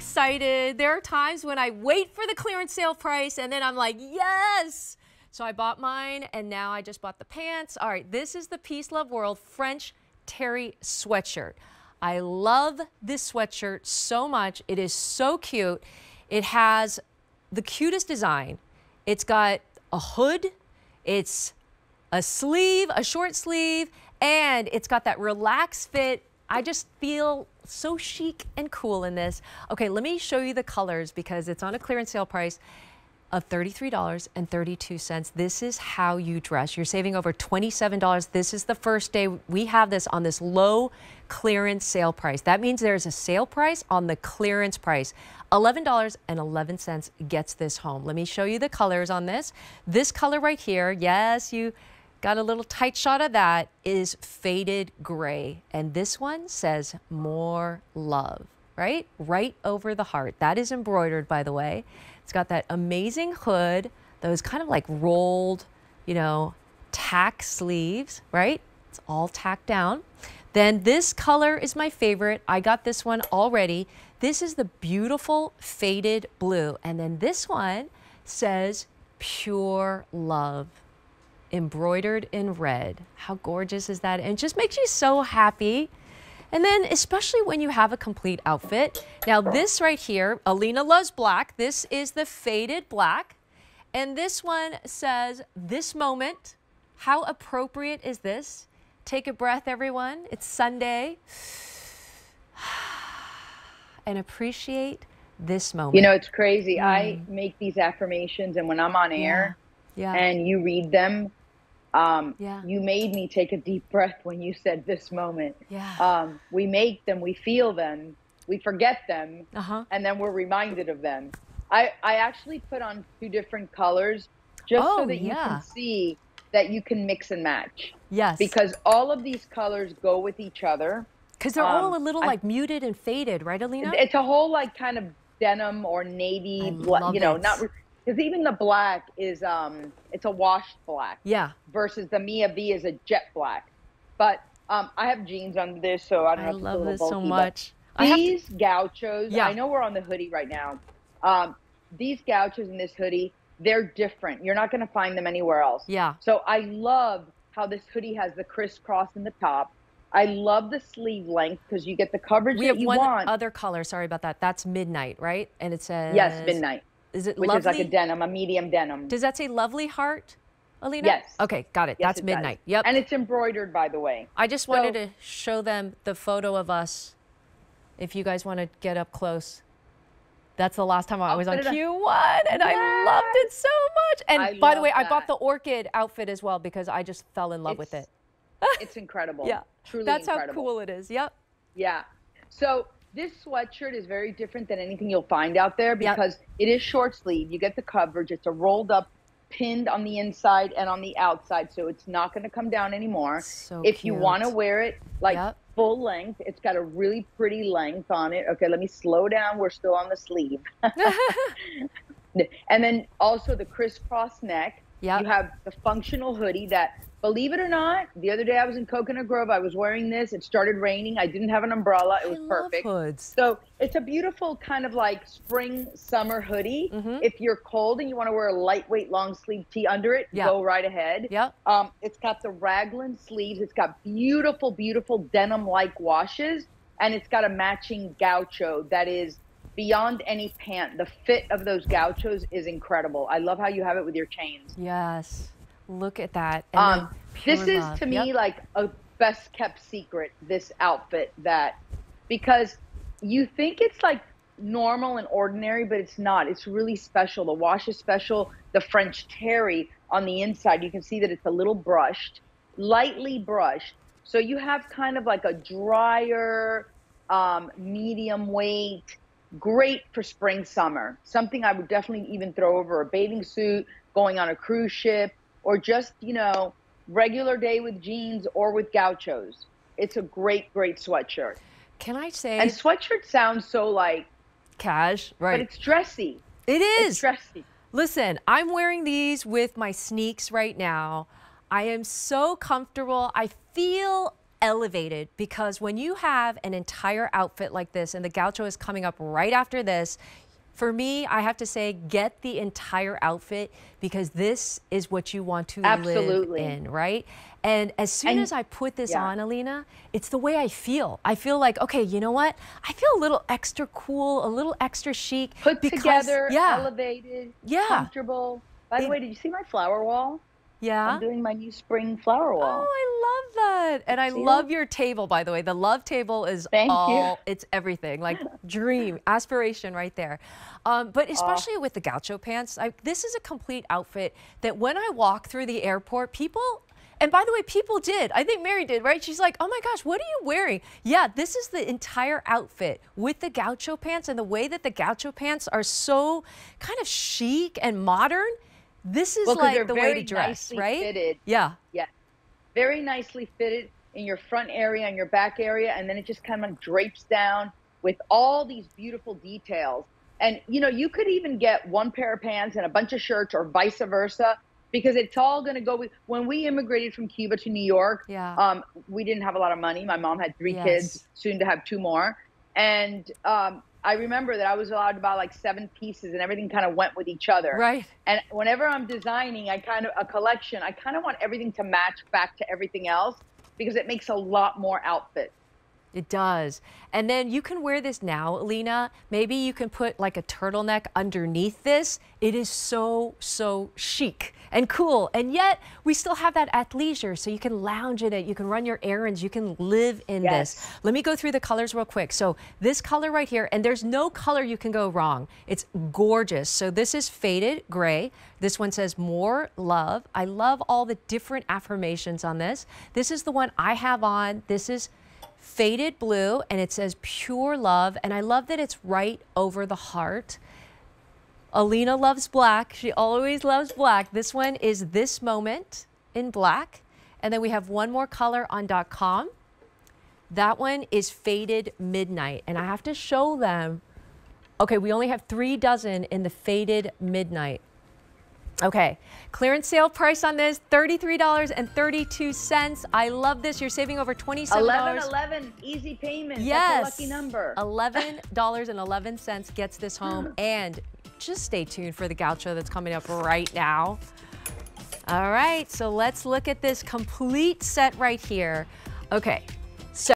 excited. There are times when I wait for the clearance sale price and then I'm like, yes. So I bought mine and now I just bought the pants. All right, this is the Peace Love World French Terry sweatshirt. I love this sweatshirt so much. It is so cute. It has the cutest design. It's got a hood, it's a sleeve, a short sleeve, and it's got that relaxed fit. I just feel so chic and cool in this. Okay, let me show you the colors because it's on a clearance sale price of $33.32. This is how you dress. You're saving over $27. This is the first day we have this on this low clearance sale price. That means there's a sale price on the clearance price. $11.11 gets this home. Let me show you the colors on this. This color right here, yes, you got a little tight shot of that, is faded gray. And this one says more love, right? Right over the heart. That is embroidered, by the way. It's got that amazing hood, those kind of like rolled, you know, tack sleeves, right? It's all tacked down. Then this color is my favorite. I got this one already. This is the beautiful faded blue. And then this one says pure love, embroidered in red. How gorgeous is that? And it just makes you so happy. And then especially when you have a complete outfit. Now this right here, Alina loves black. This is the faded black. And this one says, this moment. How appropriate is this? Take a breath, everyone. It's Sunday. And appreciate this moment. You know, it's crazy. I make these affirmations, and when I'm on air and you read them, you made me take a deep breath when you said this moment. We make them, we feel them, we forget them, and then we're reminded of them. I actually put on two different colors just so that you can see that you can mix and match. Yes. Because all of these colors go with each other. Because they're all a little like muted and faded, right, Alina? It's a whole like kind of denim or navy, you know, not... Because even the black is, it's a washed black. Yeah. Versus the Mia V is a jet black. But I have jeans under this, so I don't know if it's a little bulky. I love this so much. These gauchos, I know we're on the hoodie right now. These gauchos in this hoodie, they're different. You're not going to find them anywhere else. Yeah. So I love how this hoodie has the crisscross in the top. I love the sleeve length because you get the coverage that you want. We have one other color. Sorry about that. That's midnight, right? And it says... Yes, midnight. Is it lovely? Which is like a denim, a medium denim. Does that say lovely heart, Alina? Yes. Okay, got it. Yes, that's midnight. Does. Yep. And it's embroidered, by the way. I just wanted to show them the photo of us, if you guys want to get up close. That's the last time I was on Q1, and I loved it so much. And by the way, I bought the orchid outfit as well because I just fell in love with it. It's incredible. Yeah. Truly incredible. That's how cool it is. Yep. Yeah. So... this sweatshirt is very different than anything you'll find out there because it is short sleeve. You get the coverage. It's a rolled up, pinned on the inside and on the outside, so it's not going to come down anymore. So if you want to wear it like full length, it's got a really pretty length on it. Okay, let me slow down. We're still on the sleeve. And then also the crisscross neck. You have the functional hoodie that, believe it or not, the other day I was in Coconut Grove. I was wearing this. It started raining. I didn't have an umbrella. It was perfect. Hoods. So it's a beautiful kind of like spring summer hoodie. If you're cold and you want to wear a lightweight long sleeve tee under it, go right ahead. It's got the raglan sleeves. It's got beautiful, beautiful denim-like washes. And it's got a matching gaucho that is beyond any pant. The fit of those gauchos is incredible. I love how you have it with your chains. Yes. Look at that. And this is to me like a best kept secret, this outfit, that because you think it's like normal and ordinary, but it's not. It's really special. The wash is special. The French terry on the inside, you can see that it's a little brushed, lightly brushed. So you have kind of like a drier, medium weight, great for spring, summer. Something I would definitely even throw over a bathing suit, going on a cruise ship, or just, you know, regular day with jeans or with gauchos. It's a great, great sweatshirt. Can I say... And sweatshirt sounds so like... cash, right. But it's dressy. It is. It's dressy. Listen, I'm wearing these with my sneaks right now. I am so comfortable. I feel elevated, because when you have an entire outfit like this, and the gaucho is coming up right after this, for me, I have to say, get the entire outfit, because this is what you want to live in, right? And as soon as I put this on, Alina, it's the way I feel. I feel like, okay, you know what? I feel a little extra cool, a little extra chic. Put together, elevated, comfortable. By the way, did you see my flower wall? Yeah. I'm doing my new spring flower wall. Oh, I love that. And I love your table, by the way. The love table is it's everything. Like dream, aspiration right there. But especially with the gaucho pants, this is a complete outfit that when I walk through the airport, people... And by the way, people did. I think Mary did, right? She's like, oh my gosh, what are you wearing? Yeah, this is the entire outfit with the gaucho pants, and the way that the gaucho pants are so kind of chic and modern. This is like the way to dress, right? Fitted. Yeah. Yeah. Very nicely fitted in your front area and your back area. And then it just kind of drapes down with all these beautiful details. And, you know, you could even get one pair of pants and a bunch of shirts, or vice versa, because it's all going to go with. When we immigrated from Cuba to New York, we didn't have a lot of money. My mom had 3 kids, soon to have 2 more. And, I remember that I was allowed to buy like 7 pieces, and everything kind of went with each other. Right. And whenever I'm designing a collection, I kind of want everything to match back to everything else, because it makes a lot more outfits. It does. And then you can wear this now, Alina. Maybe you can put like a turtleneck underneath this. It is so, so chic and cool. And yet we still have that athleisure, so you can lounge in it. You can run your errands. You can live in this. Let me go through the colors real quick. So this color right here, and there's no color you can go wrong. It's gorgeous. So this is faded gray. This one says more love. I love all the different affirmations on this. This is the one I have on. This is faded blue, and it says pure love, and I love that it's right over the heart. Alina loves black. She always loves black. This one is this moment in black, and then we have one more color on .com. That one is faded midnight, and I have to show them. Okay, we only have 3 dozen in the faded midnight. Okay, clearance sale price on this, $33.32. I love this. You're saving over $27. 11.11, easy payment. Yes. That's a lucky number. $11.11 gets this home. And just stay tuned for the gaucho that's coming up right now. All right, so let's look at this complete set right here. Okay.